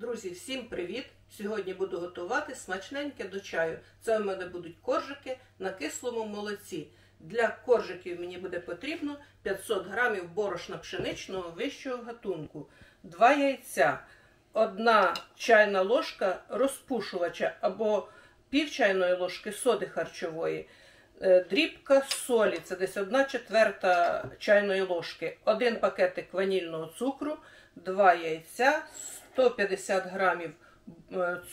Друзі, всім привіт! Сьогодні буду готувати смачненьке до чаю. Це у мене будуть коржики на кислому молоці. Для коржиків мені буде потрібно 500 грамів борошна пшеничного вищого гатунку, 2 яйця, 1 чайна ложка розпушувача або пів чайної ложки соди харчової, дрібка солі, це десь 1/4 чайної ложки, 1 пакетик ванільного цукру, 2 яйця, 150 грамів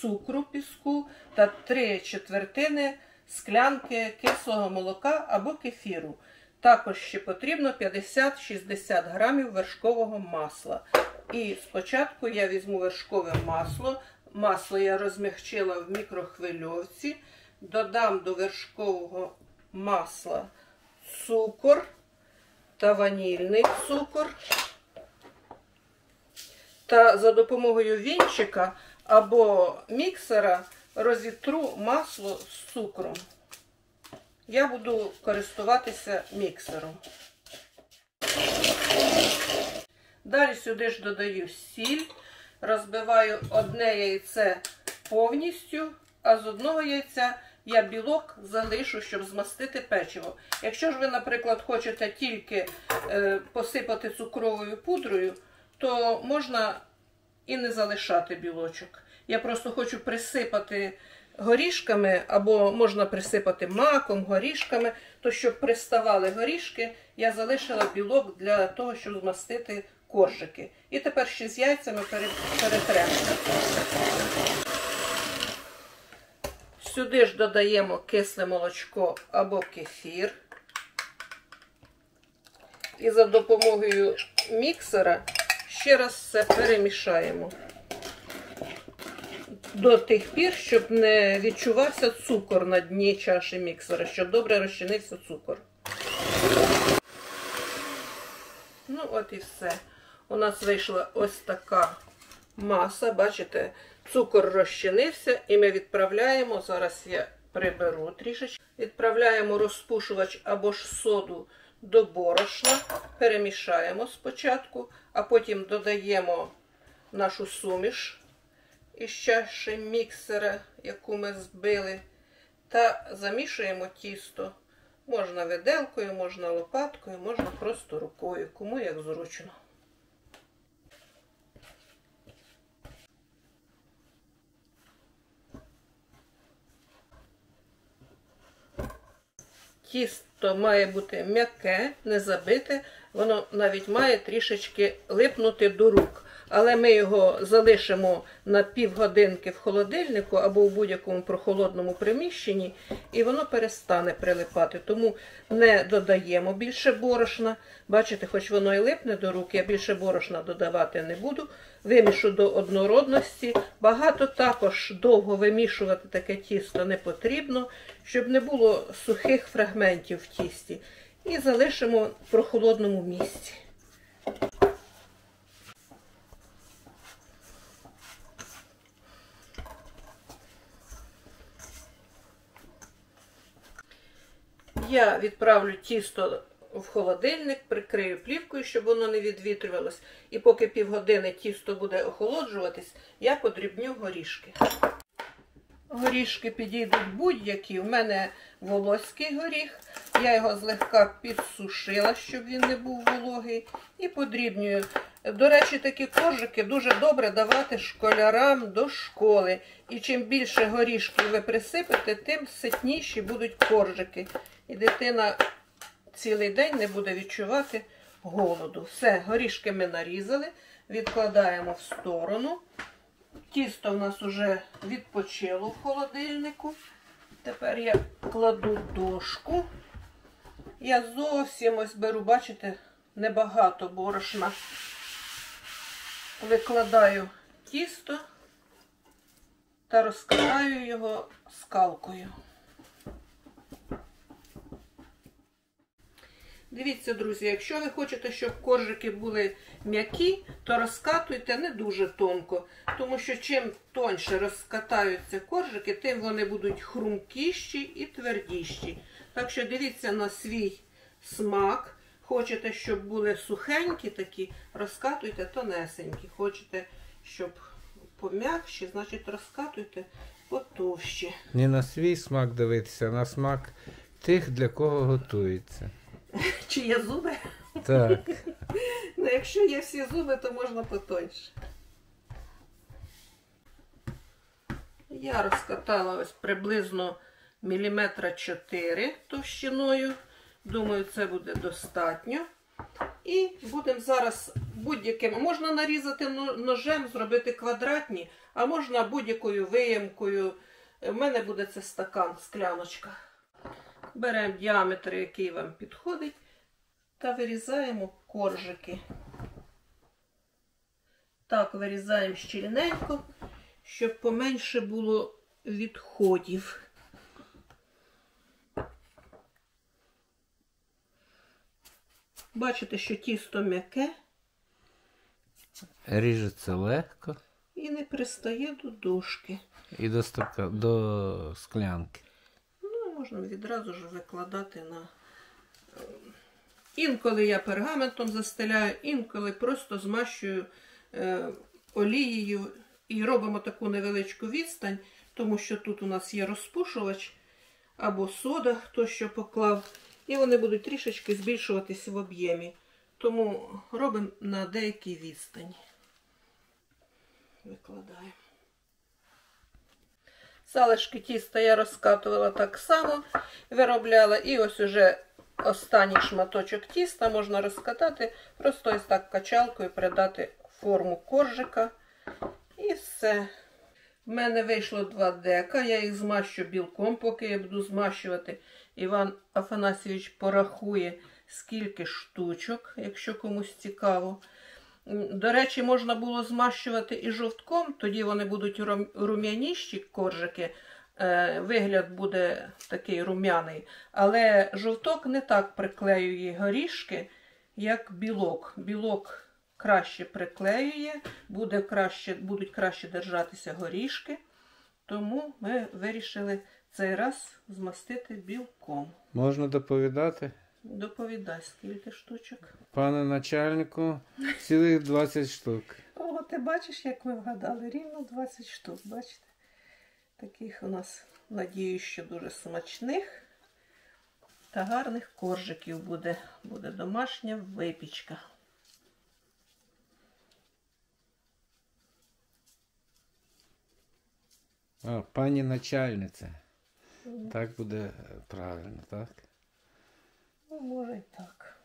цукру піску та 3/4 склянки кислого молока або кефіру. Також ще потрібно 50-60 грамів вершкового масла. І спочатку я візьму вершкове масло. Масло я розмягчила в мікрохвильовці. Додам до вершкового масла цукор та ванільний цукор. Та за допомогою вінчика або міксера розітру масло з цукром. Я буду користуватися міксером. Далі сюди ж додаю сіль, розбиваю одне яйце повністю, а з одного яйця я білок залишу, щоб змастити печиво. Якщо ж ви, наприклад, хочете тільки посипати цукровою пудрою, то можна і не залишати білочок. Я просто хочу присипати горішками, або можна присипати маком, горішками, то щоб приставали горішки, я залишила білок для того, щоб змастити коржики. І тепер ще з яйцями перетремо. Сюди ж додаємо кисле молочко або кефір. І за допомогою міксера ще раз все перемішаємо до тих пір, щоб не відчувався цукор на дні чаші міксера, щоб добре розчинився цукор. Ну от і все. У нас вийшла ось така маса, бачите, цукор розчинився і ми відправляємо, зараз я приберу трішечки, відправляємо розпушувач або ж соду до борошна, перемішаємо спочатку, а потім додаємо нашу суміш із чаші міксера, яку ми збили, та замішуємо тісто. Можна виделкою, можна лопаткою, можна просто рукою, кому як зручно. Тісто має бути м'яке, не забите, воно навіть має трішечки липнути до рук. Але ми його залишимо на півгодинки в холодильнику або в будь-якому прохолодному приміщенні, і воно перестане прилипати. Тому не додаємо більше борошна. Бачите, хоч воно і липне до рук, я більше борошна додавати не буду. Вимішу до однородності. Багато також довго вимішувати таке тісто не потрібно, щоб не було сухих фрагментів в тісті. І залишимо в прохолодному місці. Я відправлю тісто в холодильник, прикрию плівкою, щоб воно не відвітрювалось. І поки півгодини тісто буде охолоджуватись, я подрібню горішки. Горішки підійдуть будь-які. У мене волоський горіх. Я його злегка підсушила, щоб він не був вологий. І подрібнюю. До речі, такі коржики дуже добре давати школярам до школи. І чим більше горішків ви присипете, тим ситніші будуть коржики. І дитина цілий день не буде відчувати голоду. Все, горішки ми нарізали, відкладаємо в сторону. Тісто в нас уже відпочило в холодильнику. Тепер я кладу дошку. Я зовсім ось беру, бачите, небагато борошна. Викладаю тісто та розкатаю його скалкою. Дивіться, друзі, якщо ви хочете, щоб коржики були м'які, то розкатуйте не дуже тонко. Тому що чим тоньше розкатаються коржики, тим вони будуть хрумкіші і твердіші. Так що дивіться на свій смак. Хочете, щоб були сухенькі такі, розкатуйте тонесенькі. Хочете, щоб пом'якші, значить розкатуйте потовщі. Не на свій смак дивитися, а на смак тих, для кого готується. Чи є зуби? Так. Ну, якщо є всі зуби, то можна потоньше. Я розкатала ось приблизно 4 мм товщиною. Думаю, це буде достатньо. І будемо зараз будь-яким, можна нарізати ножем, зробити квадратні, а можна будь-якою виямкою. У мене буде це стакан, скляночка. Беремо діаметр, який вам підходить, та вирізаємо коржики. Так, вирізаємо щільненько, щоб поменше було відходів. Бачите, що тісто м'яке. Ріжеться легко. І не пристає до дошки. І до склянки. Ну, можна відразу ж викладати на... Інколи я пергаментом застеляю, інколи просто змащую олією. І робимо таку невеличку відстань, тому що тут у нас є розпушувач або сода, хто що поклав. І вони будуть трішечки збільшуватись в об'ємі. Тому робимо на деякій відстані. Викладаємо. Залишки тіста я розкатувала так само, виробляла. І ось уже останній шматочок тіста можна розкатати, просто ось так качалкою придати форму коржика. І все. В мене вийшло 2 дека, я їх змащу білком, поки я буду змащувати. Іван Афанасійович порахує, скільки штучок, якщо комусь цікаво. До речі, можна було змащувати і жовтком, тоді вони будуть рум'яніші коржики, вигляд буде такий рум'яний. Але жовток не так приклеює горішки, як білок. Білок краще приклеює, будуть краще держатися горішки. Тому ми вирішили цей раз змастити білком. Можна доповідати? Доповідай, скільки штучок. Пане начальнику, цілих 20 штук. О, ти бачиш, як ми вгадали, рівно 20 штук, бачите? Таких у нас, надіюсь, що дуже смачних та гарних коржиків буде домашня випічка. А, пані начальниця. Так буде правильно, так? Ну, може і так.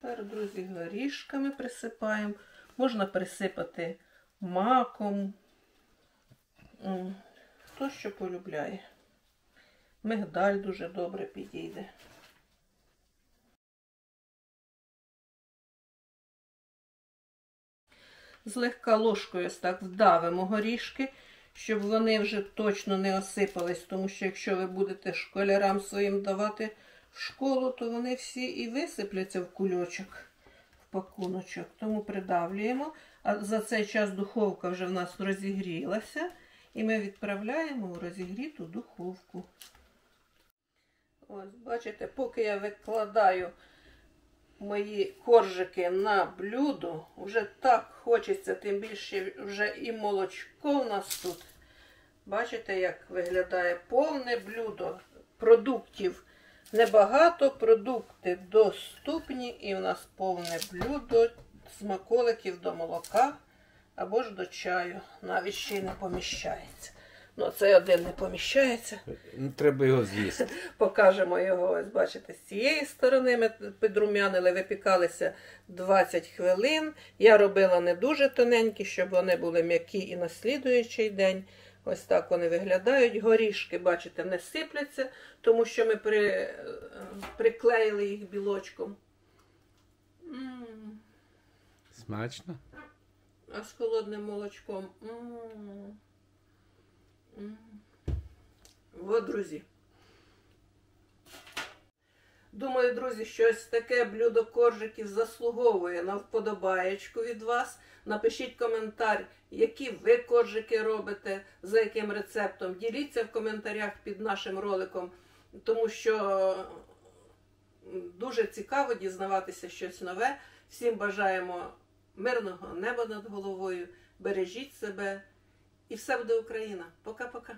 Тепер, друзі, горішками присипаємо. Можна присипати маком. Хто що полюбляє. Мигдаль дуже добре підійде. Злегка ложкою ось так вдавимо горішки, щоб вони вже точно не осипались, тому що якщо ви будете школярам своїм давати в школу, то вони всі і висипляться в кульочок, в пакуночок. Тому придавлюємо, а за цей час духовка вже в нас розігрілася, і ми відправляємо в розігріту духовку. Ось, бачите, поки я викладаю мої коржики на блюдо, вже так хочеться, тим більше вже і молочко в нас тут. Бачите, як виглядає повне блюдо. Продуктів небагато, продукти доступні, і в нас повне блюдо смаколиків до молока або ж до чаю. Навіть ще й не поміщається. Ну, цей один не поміщається. Треба його з'їсти. Покажемо його, ось бачите, з цієї сторони ми підрумянили, випікалися 20 хвилин. Я робила не дуже тоненькі, щоб вони були м'які і на слідуючий день. Ось так вони виглядають. Горішки, бачите, не сипляться, тому що ми приклеїли їх білочком. Смачно? А з холодним молочком. От, друзі. Думаю, друзі, що ось таке блюдо коржиків заслуговує на вподобаєчку від вас. Напишіть коментар, які ви коржики робите, за яким рецептом. Діліться в коментарях під нашим роликом, тому що дуже Дуже цікаво дізнаватися щось нове. Всім бажаємо мирного неба над головою. Бережіть себе. І все буде Україна. Пока-пока.